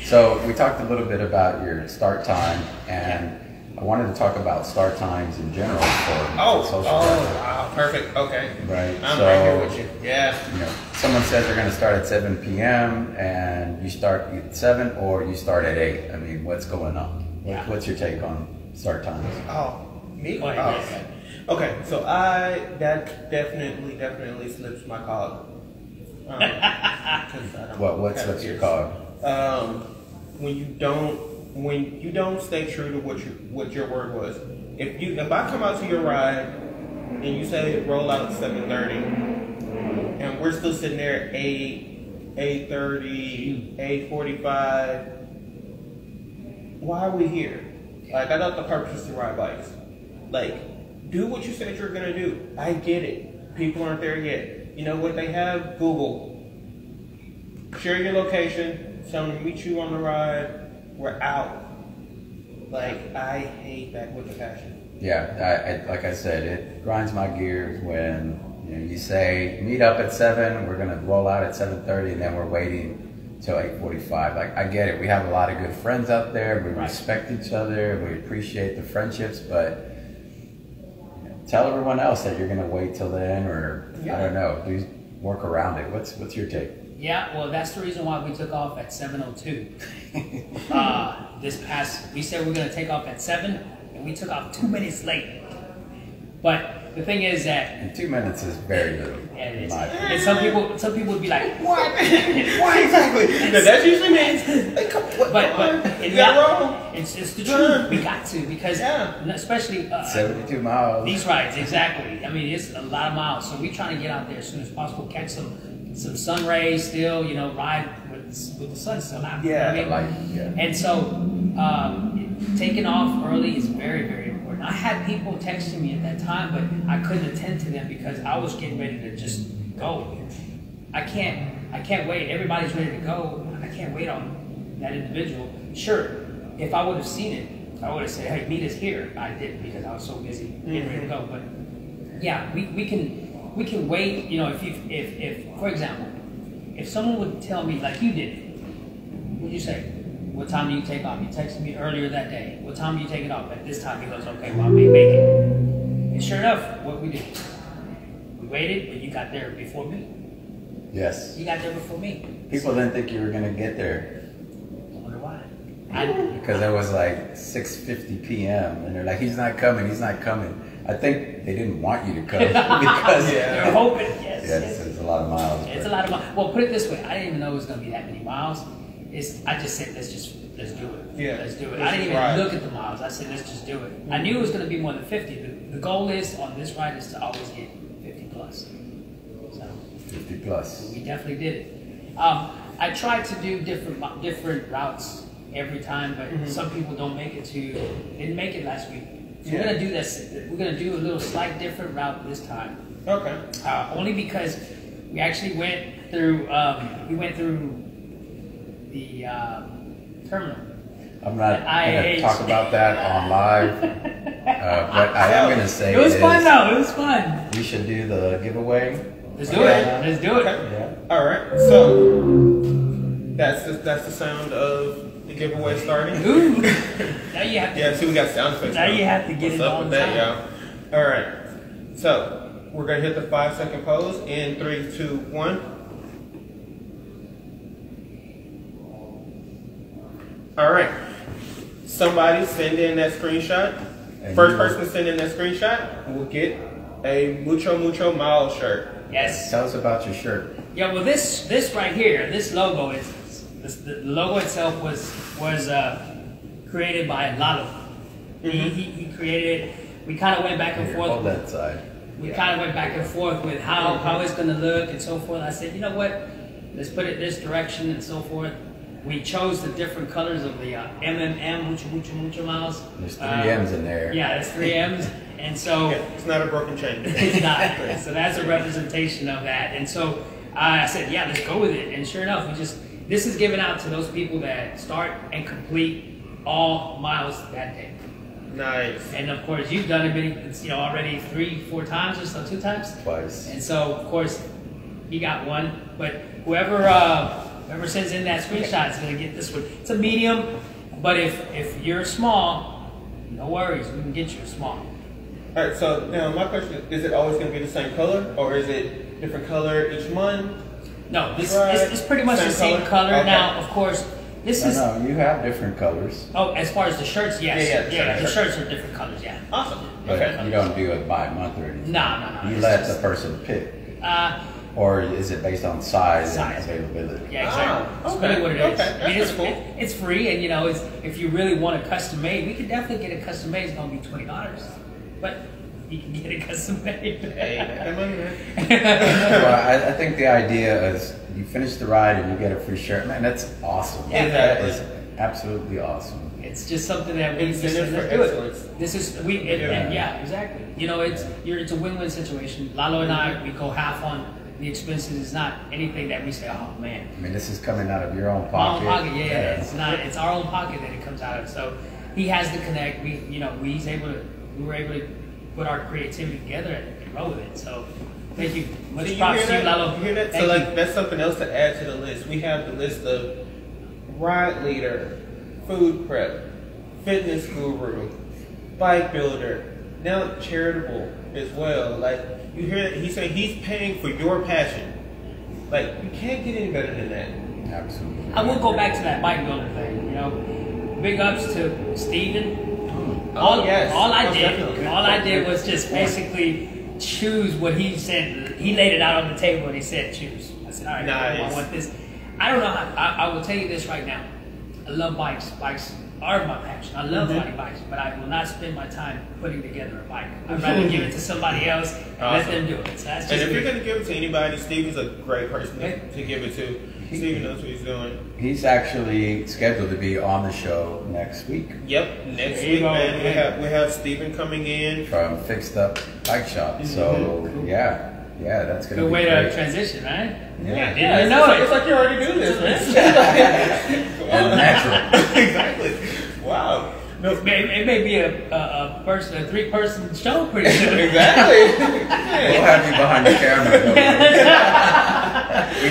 So we talked a little bit about your start time, and yeah. I wanted to talk about start times in general for oh, social. Oh, wow, perfect. Okay, right. I'm so, right here with you. Yeah. You know, someone says they're going to start at seven P M and you start at seven, or you start at eight. I mean, what's going on? Yeah. What's your take on start times? Oh, me. Oh. Oh. Okay, so I that definitely definitely slips my cog. Um, what what slips your cog? Um, when you don't when you don't stay true to what you what your word was. If you if I come out to your ride and you say roll out at seven thirty, and we're still sitting there at eight eight thirty eight forty five. Why are we here? Like I thought the purpose is to ride bikes, like. Do what you said you're gonna do. I get it. People aren't there yet. You know what they have? Google. Share your location. Tell them to meet you on the ride. We're out. Like I hate that with a passion. Yeah, I, I, like I said, it grinds my gears when you know, you say meet up at seven. We're gonna roll out at seven thirty, and then we're waiting till eight forty-five. Like I get it. We have a lot of good friends out there. We respect each other. We appreciate the friendships, but. Tell everyone else that you're going to wait till then, or yeah. I don't know, do work around it. What's what's your take? Yeah, well, that's the reason why we took off at seven oh two. uh, this past, we said we were going to take off at seven, and we took off two minutes late. But the thing is that and two minutes is very little. Yeah, it is. And some people, some people would be like, "What? Why exactly?" No, that's usually me. Like, but but it's not wrong. It's it's the truth. We got to because yeah. especially uh, seventy-two miles. These rides, exactly. I mean, it's a lot of miles. So we try to get out there as soon as possible, catch some some sun rays. Still, you know, ride with with the sun still out. Yeah, you know what I mean? Like, yeah. And so um, taking off early is very very. I had people texting me at that time, but I couldn't attend to them because I was getting ready to just go. I can't, I can't wait. Everybody's ready to go. I can't wait on that individual. Sure, if I would have seen it, I would have said, "Hey, meet us here." I didn't because I was so busy getting ready to go. But yeah, we, we can we can wait. You know, if you if if for example, if someone would tell me like you did, what'd you say? What time do you take off? You texted me earlier that day. What time do you take it off? At this time, he goes, okay, well, I may make it. And sure enough, what we did, we waited, but you got there before me. Yes. You got there before me. People didn't think you were going to get there. I wonder why. I, because it was like six fifty P M and they're like, he's not coming, he's not coming. I think they didn't want you to come because yeah. they're hoping. Yes, yes, yes. It's a lot of miles. It's a lot of miles. Well, put it this way. I didn't even know it was going to be that many miles. It's, I just said, let's just let's do it. Yeah, let's do it. I didn't even right. look at the miles. I said, let's just do it. Mm-hmm. I knew it was going to be more than fifty. But the goal is on this ride is to always get fifty plus. So, fifty plus. We definitely did it. Um, I tried to do different different routes every time, but mm-hmm. some people don't make it to didn't make it last week. So yeah. we're gonna do this. We're gonna do a little slight different route this time. Okay. Uh, only because we actually went through. Um, we went through. The um, terminal. I'm not going to talk about that on live, uh, but I am going to say it was it fun though. It was fun. We should do the giveaway. Let's do yeah. it. Let's do it. Okay. Yeah. All right. So that's the, that's the sound of the giveaway starting. Ooh. Now you have to. Yeah. See, we got sound effects. Now you have to get What's it up with that, y'all? All right. So we're going to hit the five second pose in three, two, one. All right. Somebody send in that screenshot. First person to send in that screenshot will get a Mucho Mucho Miles shirt. Yes. Tell us about your shirt. Yeah, well, this this right here, this logo is this, the logo itself was was uh, created by Lalo. Mm-hmm. he, he, he created. We kind of went back and here, forth. On that side. We yeah. kind of went back and forth with how mm-hmm. how it's going to look and so forth. I said, you know what? Let's put it this direction and so forth. We chose the different colors of the uh, M M M, Mucho Mucho Mucho Miles. There's three um, M's in there. Yeah, there's three M's. And so... Yeah, it's not a broken chain. It's not. So that's a representation of that. And so uh, I said, yeah, let's go with it. And sure enough, we just... This is given out to those people that start and complete all miles that day. Nice. And of course, you've done it many, you know, already three, four times or so, two times? Twice. And so, of course, you got one. But whoever... Uh, Whoever sends in that screenshot is going to get this one. It's a medium, but if if you're small, no worries, we can get you a small. All right. So now my question is: is it always going to be the same color, or is it different color each month? No, this right. it's, it's pretty much same the same color. color. Okay. Now, of course, this no, is. No, you have different colors. Oh, as far as the shirts, yes, yeah, yeah, the, yeah, shirt, the shirts shirt. are different colors. Yeah. Awesome. But okay. You don't do it by month or anything. No, no, no. You let just, the person pick. Uh. Or is it based on size, size. and availability? Yeah, exactly. That's oh, okay. really what it is. Okay. I mean, it's, cool. it, it's free, and you know, it's, if you really want a custom made, we can definitely get a custom made. It's going to be twenty dollars. But you can get a custom made. Hey, well, I, I think the idea is you finish the ride and you get a free shirt. Man, that's awesome. Yeah, that is absolutely awesome. It's just something that we just let's do it. This is we it, yeah. And yeah, exactly. You know, it's you're it's a win-win situation. Lalo and I, we go half on. The expenses is not anything that we say, oh man. I mean, this is coming out of your own pocket. Our own pocket, yeah, yeah. It's not. It's our own pocket that it comes out of. So he has to connect. We, you know, we's able to. We were able to put our creativity together and roll with it. So thank you. Much so props to you, Lalo. You hear that? So like, that's something else to add to the list. We have the list of ride leader, food prep, fitness guru, bike builder, now charitable as well. Like. You hear that? He's saying he's paying for your passion. Like, you can't get any better than that. Absolutely. I will go back to that bike builder thing, you know. Big ups to Steven. Oh, all, yes. all I oh, did definitely. all I did was just basically choose what he said. He laid it out on the table and he said, choose. I said, all right, nice. I want this. I don't know how, I, I will tell you this right now. I love bikes. Bikes are my passion. I love mm-hmm. riding bikes, but I will not spend my time putting together a bike. I'd rather give it to somebody else and awesome. let them do it. So that's just and if me. you're going to give it to anybody, Steven's a great person hey. to give it to. Steven knows what he's doing. He's actually scheduled to be on the show next week. Yep, next week, man. We have, we have Steven coming in. From Fixed Up Bike Shop. Mm-hmm. So, cool. yeah. Yeah, that's going to be a good way great. to transition, right? Yeah, yeah, yeah I know. It's, it. it's like you already do this, man. Natural. Exactly. Wow. No, it, may, it may be a, a, a person, a three-person show pretty soon. Exactly. Yeah. We'll have you behind the camera.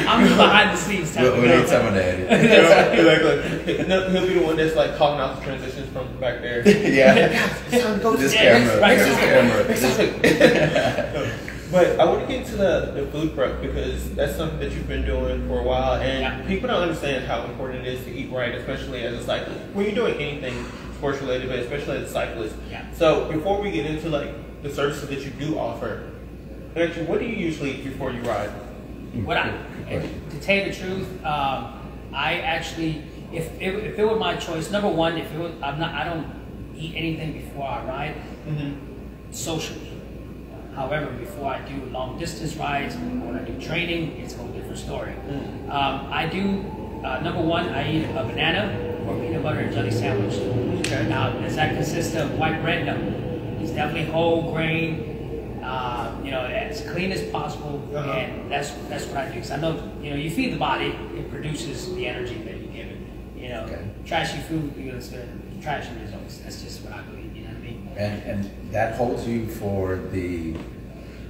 Though. I'm just behind the scenes. Type we we need someone to edit. Exactly. He'll be the one that's like calling out the transitions from back there. Yeah. It's time to go this camera. Right. This camera. Exactly. But I want to get to the, the food prep because that's something that you've been doing for a while, and yeah. people don't understand how important it is to eat right, especially as a cyclist. When you're doing anything sports related, but especially as a cyclist. Yeah. So before we get into like the services that you do offer, actually, what do you usually eat before you ride? What I, to tell you the truth, um, I actually, if it, if it were my choice, number one, if it was, I'm not, I don't eat anything before I ride. Mm-hmm. Socially. However, before I do long distance rides, when I do training, it's a whole different story. Mm. Um, I do, uh, number one, I eat a banana or peanut butter and jelly sandwich. Okay. Now, does that consist of white bread? No. It's definitely whole grain, uh, you know, as clean as possible. Uh-huh. And that's that's what I do. Because I know, you know, you feed the body, it produces the energy that you give it. You know, okay. trashy food, you know, it's going to trash your results. That's just what I believe. And, and that holds you for the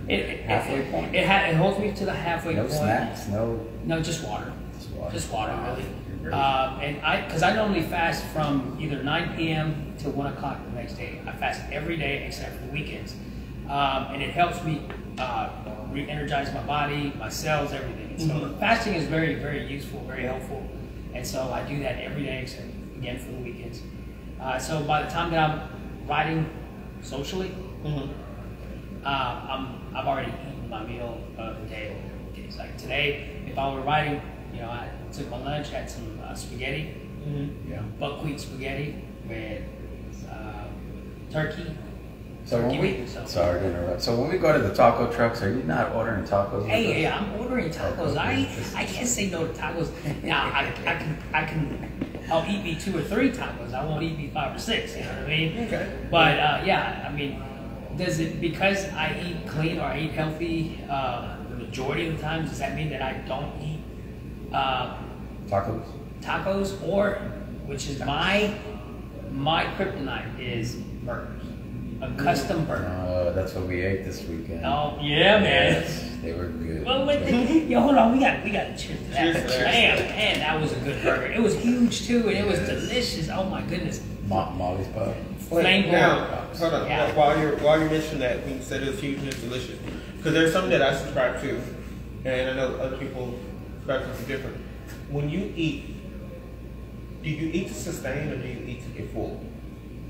it, it, halfway it, point? It, ha it holds me to the halfway no point. No snacks? No? No, just water. Just water, just water wow. really. Uh, and I, because I normally fast from either nine p m to one o'clock the next day. I fast every day except for the weekends. Um, and it helps me uh, re-energize my body, my cells, everything. So mm-hmm. fasting is very, very useful, very helpful. And so I do that every day except again for the weekends. Uh, so by the time that I'm riding socially, mm-hmm. uh, I'm, I've already eaten my meal of the day. It's like today, if I were riding, you know, I took my lunch, had some uh, spaghetti, mm-hmm. yeah. buckwheat spaghetti with uh, turkey. So when we, sorry to interrupt. So when we go to the taco trucks, are you not ordering tacos? Hey, yeah, I'm ordering tacos. tacos. I I can't say no to tacos. Now I, I can I can I'll eat me two or three tacos. I won't eat me five or six. You know what I mean? Okay. But uh, yeah, I mean, does it because I eat clean or I eat healthy uh, the majority of the time? Does that mean that I don't eat uh, tacos? Tacos, or which is my my kryptonite is burgers. A custom burger. Oh, that's what we ate this weekend. Oh yeah, man. Yes, they were good. Well, wait, the, yo, hold on. We got, we got to cheers to that. Cheers, man, cheers. Man, that was a good burger. It was huge too, and it was yes. delicious. Oh my goodness. Mo Molly's pub. Flame now, hold on. Yeah. While you're while you mentioned that, when you said it was huge and it's delicious, because there's something that I subscribe to, and I know other people subscribe to something different. When you eat, do you eat to sustain or do you eat to get full?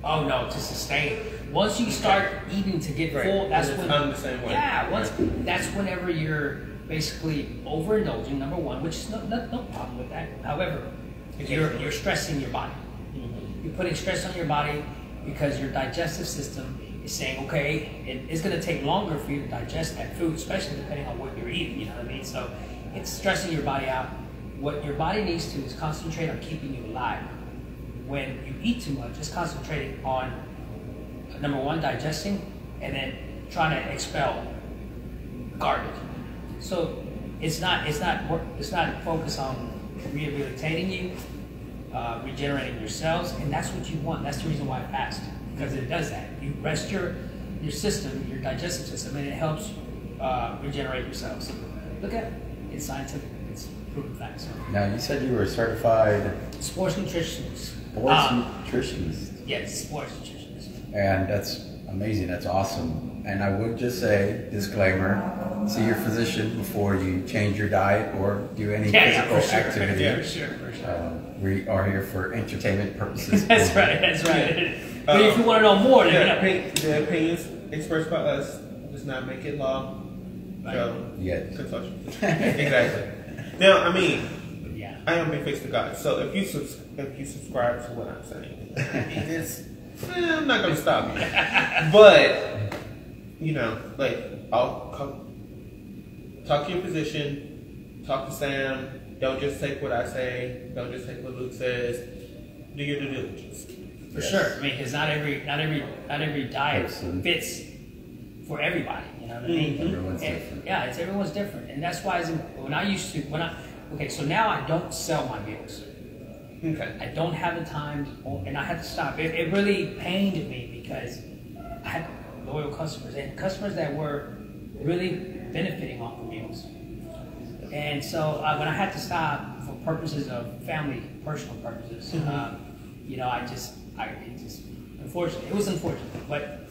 Oh no, to sustain. Once you start eating to get right. full, that's when. I'm the same way. Yeah, once right. that's whenever you're basically overindulging. Number one, which is no, no, no problem with that. However, you're you're stressing your body. Mm-hmm. You're putting stress on your body because your digestive system is saying, okay, it, it's going to take longer for you to digest that food, especially depending on what you're eating. You know what I mean? So it's stressing your body out. What your body needs to is concentrate on keeping you alive. When you eat too much, it's concentrating on, number one, digesting, and then trying to expel garbage. So it's not it's not it's not focused on rehabilitating you, uh, regenerating your cells, and that's what you want. That's the reason why I fast, because it does that. You rest your your system, your digestive system, and it helps uh, regenerate your cells. Look at it. It's scientific. It's proven facts. Now you said you were a certified sports nutritionist. Sports um, nutritionist. Yes, sports nutritionist. And that's amazing. That's awesome. And I would just say, disclaimer, see your physician before you change your diet or do any yeah, physical yeah, for sure. activity. Yeah, for sure, for sure. Uh, we are here for entertainment purposes. That's only. Right, that's right. But um, if you want to know more, yeah, then the opinions expressed by us does not make it law. Right. So, yes. Consultation. Exactly. Now, I mean, I am Be Fixed to God. So if you subs if you subscribe to what I'm saying, it's, eh, I'm not gonna stop you. But you know, like I'll come, talk to your physician, talk to Sam. Don't just take what I say. Don't just take what Luke says. Do your due diligence. For yes. sure. I mean, because not every not every not every diet Person. fits for everybody. You know what I mean? Mm-hmm. Everyone's and, different. Yeah, it's everyone's different, and that's why it's, when I used to when I. Okay, so now I don't sell my meals. Okay. I don't have the time, and I had to stop. It, it really pained me because I had loyal customers, and customers that were really benefiting off the meals. And so uh, when I had to stop for purposes of family, personal purposes, mm-hmm. uh, you know, I just, I it just, unfortunately, it was unfortunate, but.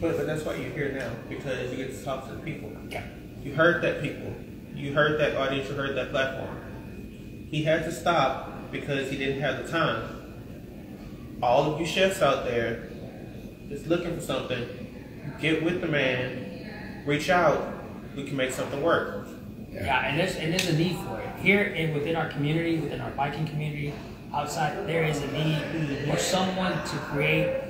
But, but that's why you're here now, because you get to talk to the people. Yeah. You heard that people. You heard that audience, you heard that platform. He had to stop because he didn't have the time. All of you chefs out there that's looking for something, get with the man, reach out, we can make something work. Yeah, yeah and, there's, and there's a need for it. Here and within our community, within our biking community, outside, there is a need for someone to create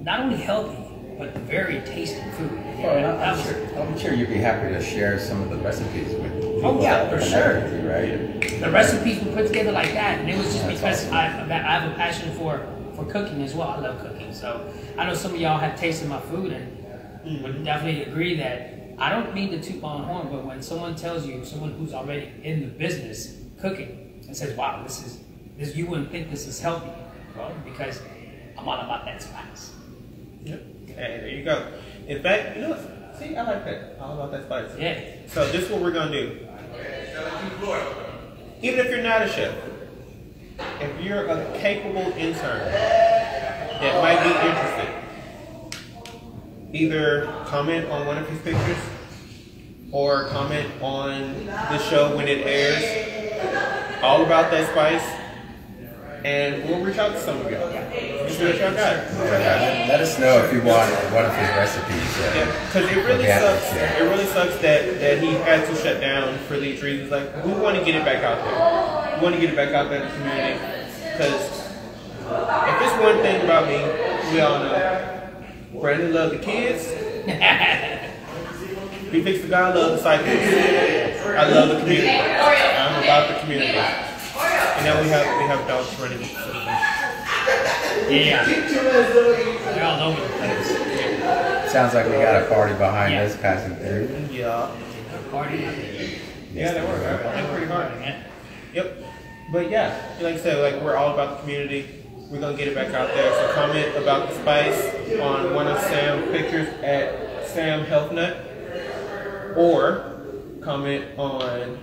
not only healthy, but very tasty food. Well, yeah, I'm, I'm, sure, I'm sure you'd be happy to share some of the recipes with people. Oh yeah, for sure. Right? The recipes we put together like that, and it was just That's because awesome. I, I have a passion for, for cooking as well. I love cooking, so I know some of y'all have tasted my food and mm-hmm. would definitely agree that I don't mean to toot my own horn, but when someone tells you, someone who's already in the business cooking, and says, wow, this is, this you wouldn't think this is healthy, bro, because I'm all about that spice. Yep. Hey, there you go. In fact, you know, see, I like that. All about that spice. Yeah. So this is what we're gonna do. Even if you're not a chef, if you're a capable intern that might be interested, either comment on one of his pictures or comment on the show when it airs. All about that spice. and we'll reach out to some of you. Just reach out guys. Yeah, let, let us know if you want one of his recipes. Yeah, because it really sucks. It really sucks that that he had to shut down for these reasons. Like, we want to get it back out there. We want to get it back out there in the community. Because if there's one thing about me, we all know, Brandon loves the kids. Be Fixed to God, I love the cycles. I love the community. I'm about the community. And now we have we have dogs running. Yeah. They're all over the place. Sounds like we got a party behind us passing through. Yeah. Party. Yeah, they work. They're pretty hard. Yep. But yeah, like I said, like we're all about the community. We're gonna get it back out there. So comment about the spice on one of Sam's pictures at Sam HealthNut, or comment on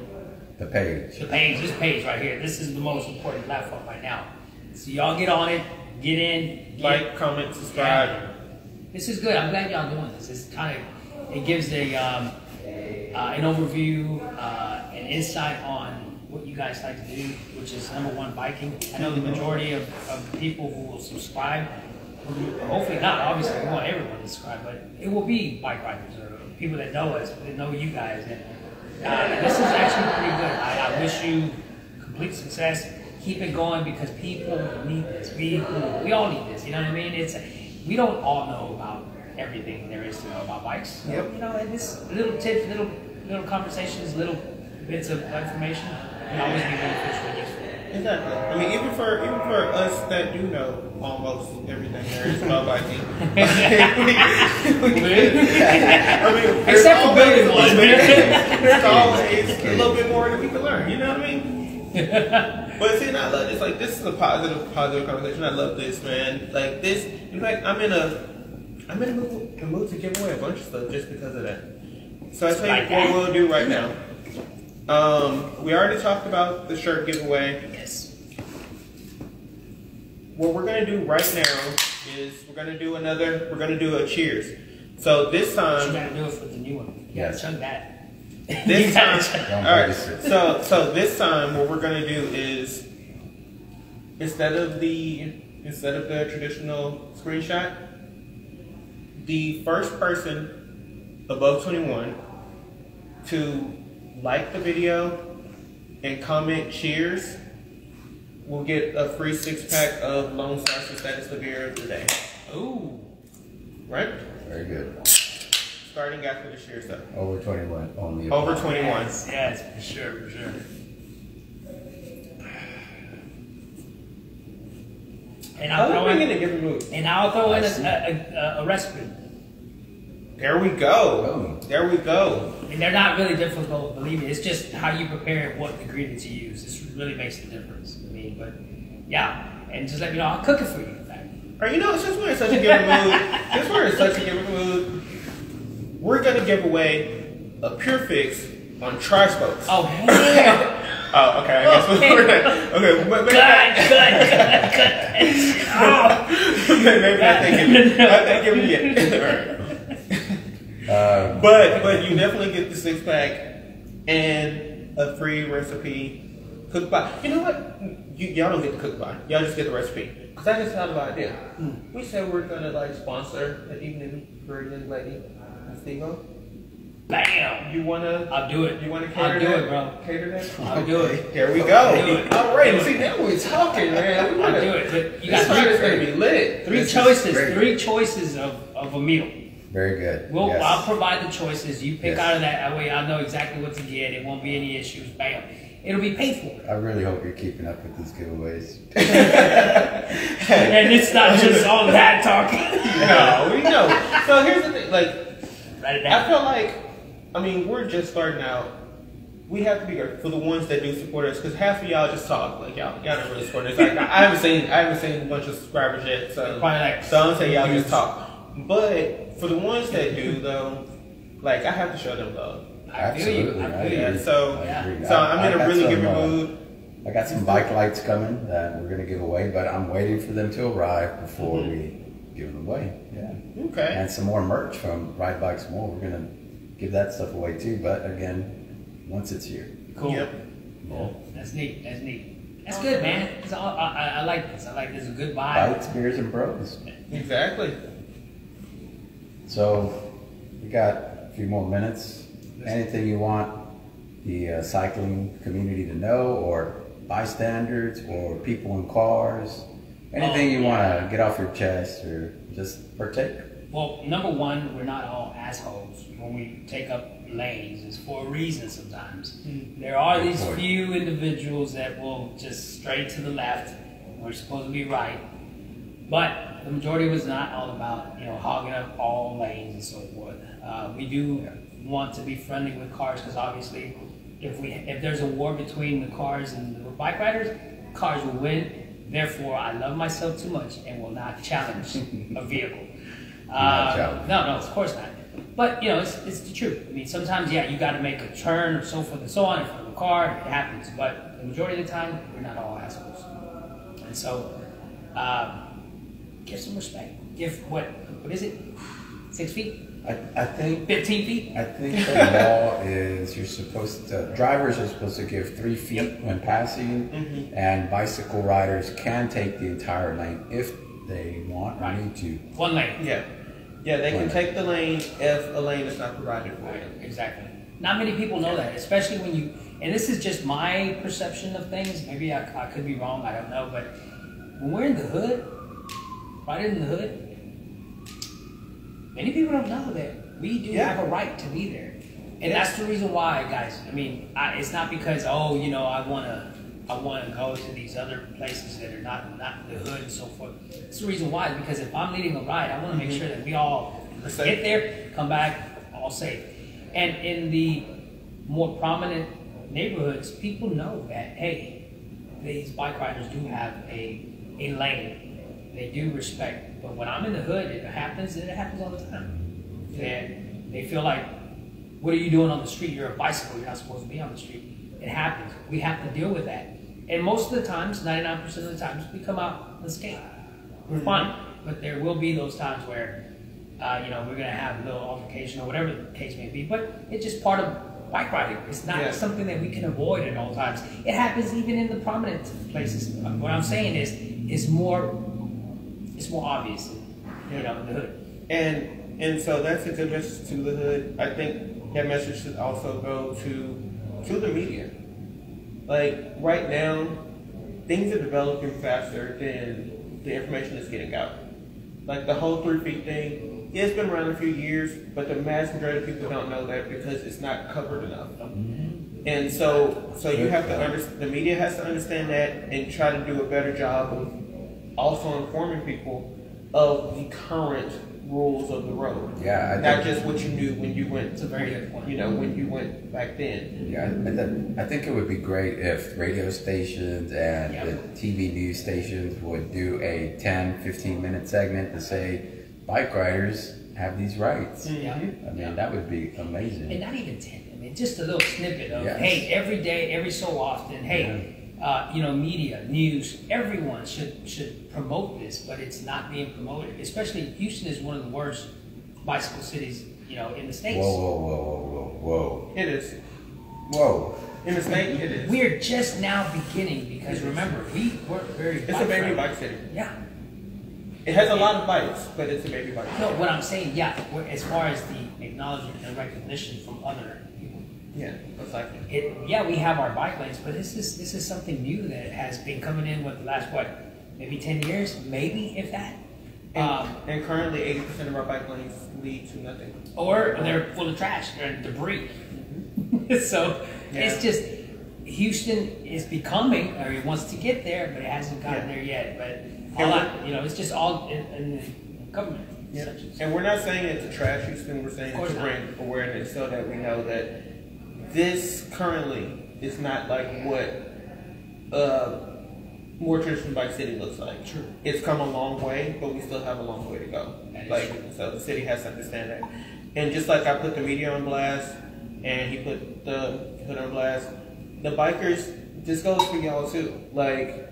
the page. The page, this page right here. This is the most important platform right now. So y'all get on it, get in, get like, comment, subscribe. Yeah. This is good. I'm glad y'all doing this. It's kind of it gives a um, uh, an overview, uh, an insight on what you guys like to do, which is number one, biking. I know the majority of, of people who will subscribe, hopefully not, obviously we want everyone to subscribe, but it will be bike riders or people that know us, that know you guys. And uh, this is actually pretty good. I, I wish you complete success. Keep it going because people need this. We we all need this. You know what I mean? It's we don't all know about everything there is to know about bikes. So, yep. You know, and this little tips, little little conversations, little bits of information. Always be beneficial. Exactly. I mean, even for even for us that do know almost everything there is about biking. I mean, except for Billy, there's always a little bit more that we can learn. You know what I mean? But see, and I love this. Like, this is a positive, positive conversation. I love this, man. Like this, in fact, I'm in a, I'm in a mood, a mood to give away a bunch of stuff just because of that. So I tell you what we'll do right now. Um, we already talked about the shirt giveaway. Yes. What we're gonna do right now is we're gonna do another. We're gonna do a cheers. So this time. You gotta do it for the new one. You gotta chug that. This time. All right. So so this time what we're gonna do is instead of the instead of the traditional screenshot, the first person above twenty-one to like the video and comment cheers, we'll get a free six pack of Lone Star since that is the beer of the day. Ooh. Right? Very good. Starting after the cheers though. Over twenty-one only. Over twenty-one. Yes, yes, for sure, for sure. And I'll throw in a different mood. And I'll throw in a, a, a recipe. There we go. Oh. There we go. And they're not really difficult, believe me. It's just how you prepare and what ingredients you use. This really makes a difference. I mean, but yeah. And just let me know. I'll cook it for you, in fact. Or you know, since we're in such a given mood, since we're in such a given mood, we're gonna give away a Pure Fix on tri-spokes. Oh hell. Oh, okay. I guess we're okay. Maybe not thinking it. Not thinking it yet. Um, but but you definitely get the six pack and a free recipe cooked by. You know what? Y'all don't get the cooked by. Y'all just get the recipe. Cause I just thought of an idea. Mm. We said we're gonna like sponsor an evening for a young lady, Steve-O. Bam! You wanna? I'll do it. You wanna cater I'll do that? It, bro. Cater that? I'll do it. There we go. I'll do it. All right. See, now we're talking, man. We I'll do it. You got three, gonna be lit. Three this choices. Three choices of of a meal. Very good. Well, yes. I'll provide the choices. You pick yes. out of that. That way I know exactly what to get. It won't be any issues. Bam. It'll be paid for. I really hope you're keeping up with these giveaways. And it's not just all that talking. No, we know. So here's the thing. Like, right I feel like, I mean, we're just starting out. We have to be careful for the ones that do support us, because half of y'all just talk like y'all y'all don't really support us. Like, I haven't seen I haven't seen a bunch of subscribers yet, so probably like so I'm gonna say y'all just talk. But for the ones that do though, like I have to show them love. I feel you. I feel you. So, yeah. so I'm I, in a really good mood. Uh, I got some bike lights coming that we're gonna give away, but I'm waiting for them to arrive before mm-hmm. we give them away. Yeah. Okay. And some more merch from Ride Bikes More. We're gonna give that stuff away too. But again, once it's here. Cool. Yep. Cool. That's neat. That's neat. That's good, man. It's all, I, I like this. I like this. It's a good vibe. Bikes, Beers, and Bros. Exactly. So we got a few more minutes. Anything you want the uh, cycling community to know, or bystanders, or people in cars, anything oh, you yeah. want to get off your chest or just partake? Well, number one, we're not all assholes when we take up lanes. It's for a reason sometimes. Mm-hmm. There are these few individuals that will just straight to the left. We're supposed to be right. But the majority was not all about, you know, hogging up all lanes and so forth. Uh, we do want to be friendly with cars, because obviously if we if there's a war between the cars and the bike riders, cars will win. Therefore, I love myself too much and will not challenge a vehicle. Uh, no, no, of course not. But, you know, it's, it's the truth. I mean, sometimes, yeah, you got to make a turn or so forth and so on in front of a car. It happens. But the majority of the time, we're not all assholes. And so, uh, give some respect. Give what? What is it? Six feet? I, I think... Fifteen feet? I think the law is you're supposed to... Drivers are supposed to give three feet yep. when passing. Mm-hmm. And bicycle riders can take the entire lane if they want or right. need to. One lane. Yeah. Yeah, they can take the lane if a lane is not provided for them. Exactly. Not many people know that, especially when you, and this is just my perception of things. Maybe I, I could be wrong, I don't know, but when we're in the hood, right in the hood, many people don't know that we do yeah. have a right to be there. And yeah. that's the reason why, guys. I mean, I, it's not because, oh, you know, I want to I want to go to these other places that are not, not the hood and so forth. That's the reason why, because if I'm leading a ride, I want to make sure that we all get there, come back, all safe. And in the more prominent neighborhoods, people know that, hey, these bike riders do have a, a lane. They do respect. But when I'm in the hood, it happens, and it happens all the time. And they feel like, what are you doing on the street? You're a bicycle. You're not supposed to be on the street. It happens. We have to deal with that. And most of the times, ninety-nine percent of the times, we come out and skate. We're mm-hmm. fine. But there will be those times where, uh, you know, we're going to have a little altercation or whatever the case may be. But it's just part of bike riding. It's not yeah. something that we can avoid at all times. It happens even in the prominent places. What I'm saying is, it's more, it's more obvious, you know, in the hood. And, and so that's a good message to the hood. I think that message should also go to to the media. Like, right now, things are developing faster than the information that's getting out. Like, the whole three feet thing, yeah, it's been around a few years, but the vast majority of people don't know that because it's not covered enough. Mm-hmm. And so, so you have to understand, the media has to understand that and try to do a better job of also informing people of the current rules of the road. Yeah, I not just what you knew when you went. It's a very good point. You know, when you went back then. Yeah, I, th I think it would be great if radio stations and yep. the T V news stations would do a ten, fifteen minute segment to say bike riders have these rights. Yeah, I mean yeah. that would be amazing. And not even ten. I mean, just a little snippet of yes. hey, every day, every so often, hey. Yeah. Uh, you know, media, news, everyone should should promote this, but it's not being promoted. Especially Houston is one of the worst bicycle cities, you know, in the States. Whoa, whoa, whoa, whoa, whoa. It is. Whoa. In the state, it is. We're just now beginning because remember, we weren't very It's a baby bike city. Yeah. It has a lot of bikes, but it's a baby bike city. No, what I'm saying, yeah, as far as the acknowledgement and recognition from other Yeah, exactly. It, yeah, we have our bike lanes, but this is this is something new that has been coming in with the last what, maybe ten years, maybe if that. And, um, and currently, eighty percent of our bike lanes lead to nothing, or they're full of trash and debris. Mm-hmm. so yeah. it's just Houston is becoming, or it wants to get there, but it hasn't gotten yeah. there yet. But all I, you know, it's just all in, in the government. Yeah. And we're not saying it's a trash Houston. We're saying it's to bring awareness so that we know that. This currently is not like what uh, more traditional bike city looks like. True. It's come a long way, but we still have a long way to go. Like true. So the city has to understand that. And just like I put the media on blast and he put the hood on blast, the bikers, this goes for y'all too. Like,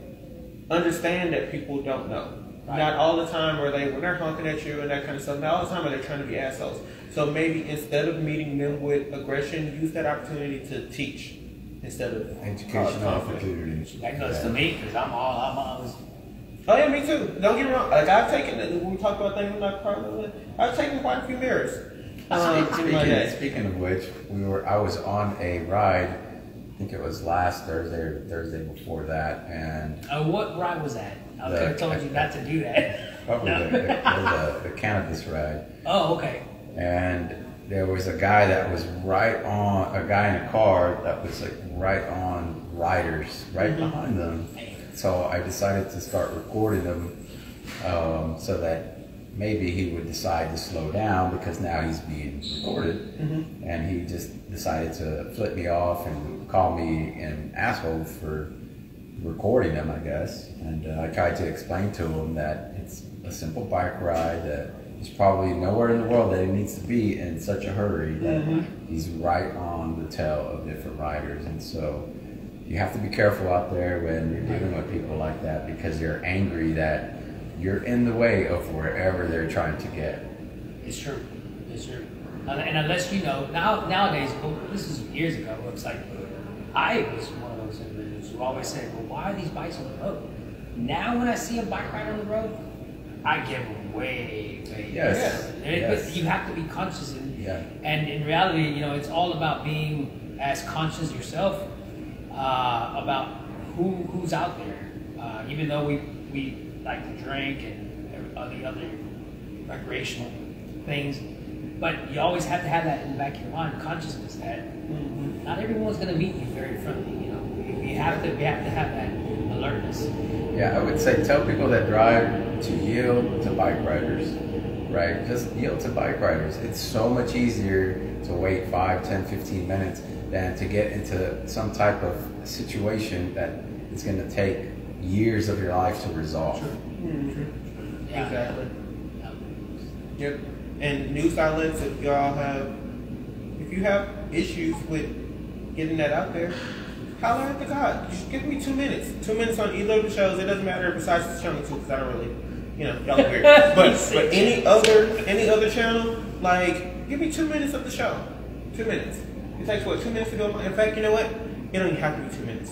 understand that people don't know. Right. Not all the time are they when they're honking at you and that kind of stuff, not all the time are they trying to be assholes. So maybe instead of meeting them with aggression, use that opportunity to teach. instead of educational opportunities. That goes yeah. to me because I'm all I'm always. Oh yeah, me too. Don't get me wrong. Like I've taken it. When we talk about things I'm not comfortable with, I've taken quite a few mirrors. Um, speaking, speaking, speaking of which, we were. I was on a ride. I think it was last Thursday or Thursday before that, and. Oh, what ride was that? I could have told you not to do that. Probably no. the, the, the, the cannabis ride. Oh, okay. And there was a guy that was right on, a guy in a car that was like right on riders, right mm-hmm. behind them. So I decided to start recording him um, so that maybe he would decide to slow down because now he's being recorded. Mm-hmm. And he just decided to flip me off and call me an asshole for recording him, I guess. And uh, I tried to explain to him that it's a simple bike ride, that he's probably nowhere in the world that he needs to be in such a hurry, that mm-hmm. he's right on the tail of different riders. And so you have to be careful out there when you're dealing with people like that, because you're angry that you're in the way of wherever they're trying to get. It's true, it's true. And unless you know, now nowadays, this is years ago, it's like, I was one of those individuals who always said, well, why are these bikes on the road? Now when I see a bike ride on the road, I give them way, way. Yes. yes. But you have to be conscious. And, yeah. and in reality, you know, it's all about being as conscious yourself uh, about who who's out there. Uh, even though we, we like to drink and all the other recreational things, but you always have to have that in the back of your mind, consciousness that mm-hmm. not everyone's going to meet you very friendly. You know, we have to we have to have that alertness. Yeah, I would say tell people that drive to yield to bike riders, right? Just yield to bike riders. It's so much easier to wait five, ten, fifteen minutes than to get into some type of situation that it's going to take years of your life to resolve. True. Mm-hmm. yeah. Exactly. Yeah. Yep. And news outlets, if y'all have, if you have issues with getting that out there, holler at the God. Just give me two minutes. Two minutes on either of the shows. It doesn't matter besides this channel too, because I don't really, you know, y'all are weird. But but any other any other channel, like, give me two minutes of the show. Two minutes. It takes what, two minutes to go? In fact, you know what? It don't even have to be two minutes.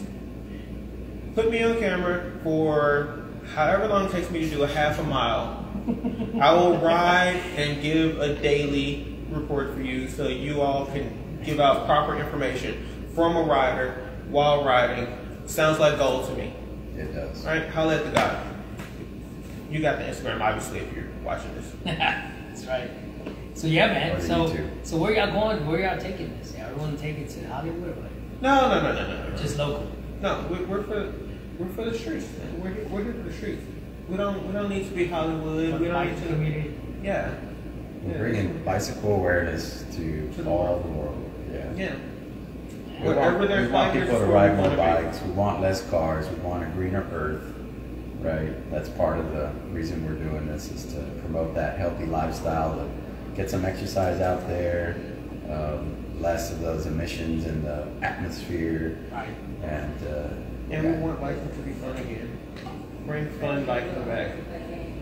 Put me on camera for however long it takes me to do a half a mile. I will ride and give a daily report for you so you all can give out proper information from a rider. While riding, sounds like gold to me. It does. All right, holla at the guy. You got the Instagram, obviously, if you're watching this. That's right. So yeah, man. So YouTube. So where y'all going? Where y'all taking this? Y'all want to take it to Hollywood or what? No, no, no, no, no. Just local. No, we're, we're for we're for the streets. Man. We're here, we're here for the streets. We don't we don't need to be Hollywood. But we don't need to be. Yeah. We're yeah. bringing bicycle awareness to, to all the world. Yeah. Yeah. We want, we want people to ride more bikes. We want less cars. We want a greener earth, right? That's part of the reason we're doing this, is to promote that healthy lifestyle, to get some exercise out there, um, less of those emissions in the atmosphere. Right. And, uh, and we yeah. want biking to be fun again. Bring fun biking back.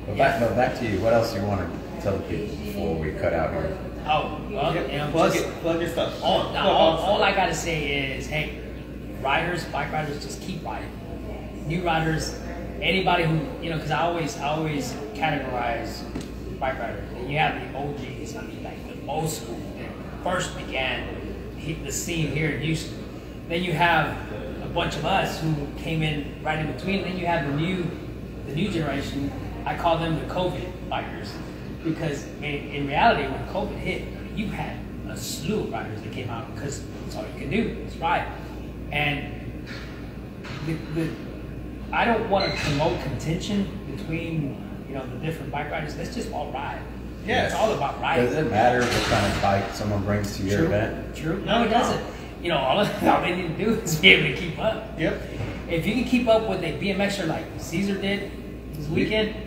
But back, but back to you. What else do you want to tell the people before we cut out here? Oh, well, yep. and plug just, it, plug your stuff. All, no, all, all I gotta say is, hey, riders, bike riders, just keep riding. New riders, anybody who, you know, because I always, I always categorize bike riders. And you have the O Gs, I mean, like the old school that first began the scene here in Houston. Then you have a bunch of us who came in right in between. Then you have the new, the new generation. I call them the COVID bikers. Because in, in reality, when COVID hit, I mean, you had a slew of riders that came out because that's all you can do, is ride. And the, the, I don't want to promote contention between, you know, the different bike riders. Let's just all ride. Yeah, it's all about riding. Does it matter what kind of bike someone brings to your True. event? True. No, it doesn't. You know, all, all they need to do is be able to keep up. Yep. If you can keep up with a BMXer like Caesar did this weekend.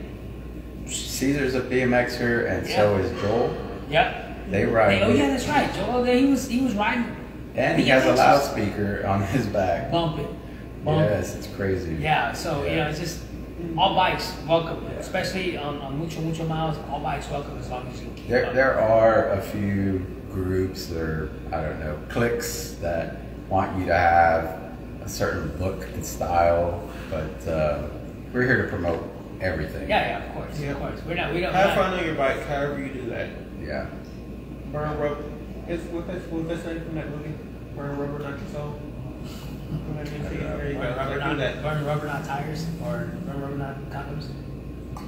Caesar's a BMXer, and yep. so is Joel. Yep. They ride. Hey, oh yeah, that's right. Joel, he was he was riding. And he has a loudspeaker on his back. Bump it. Bump yes, it's crazy. Yeah. So yeah. you know, it's just all bikes welcome, yeah. especially on, on Mucho Mucho Miles. All bikes welcome as long as you can keep there up. There are a few groups or I don't know cliques that want you to have a certain look and style, but uh, we're here to promote everything. Yeah, yeah, of course, yeah. of course. We're not. We don't. Have fun on your bike, however you do that. Yeah. Burn rubber. Is what that's what that's from that movie? Burn rubber, not your soul. Burn rubber, not that. Burn rubber, not tires, or burn rubber, not condoms.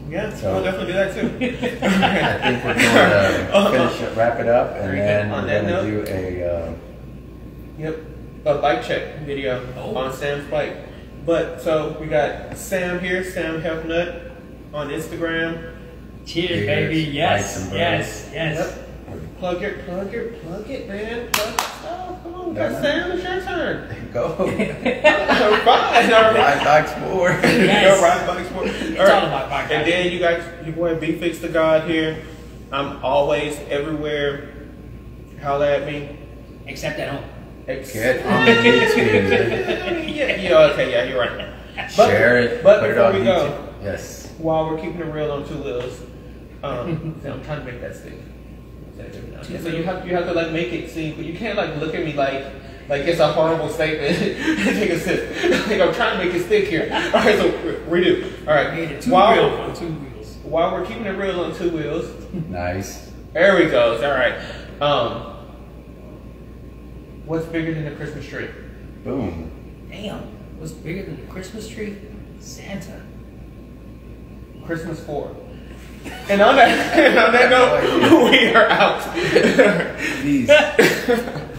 Yeah, so we'll definitely do that too. I think we're going to finish it, wrap it up, and then we're going to do a uh, yep a bike check video oh. on Sam's bike. But so we got Sam here, Sam HealthNut on Instagram. Cheers, baby! Yes, yes, yes. Yep. Plug it, plug it, plug it, man. Plug it. Oh, come on, we got Sam. It's your turn. Go. Go ride, all right. Ride Bikes More. Yes. Go Ride Bikes More. All right. All about bike and then you guys, your boy Be Fixed to God here. I'm always everywhere. Holla at me. Except at home. Get on YouTube. yeah, yeah, okay, yeah, you're right. But, share it. But put before it on we go, YouTube. Yes. While we're keeping it real on two wheels, um, so I'm trying to make that stick. So you have you have to like make it see, but you can't like look at me like like it's a horrible statement. Take a sip. Like I'm trying to make it stick here. All right, so redo. All right, two while wheel on two wheels. While we're keeping it real on two wheels. Nice. There we go. All right. Um. What's bigger than the Christmas tree? Boom. Damn. What's bigger than the Christmas tree? Santa. Christmas four. And on that, and on that note, we are out. Please.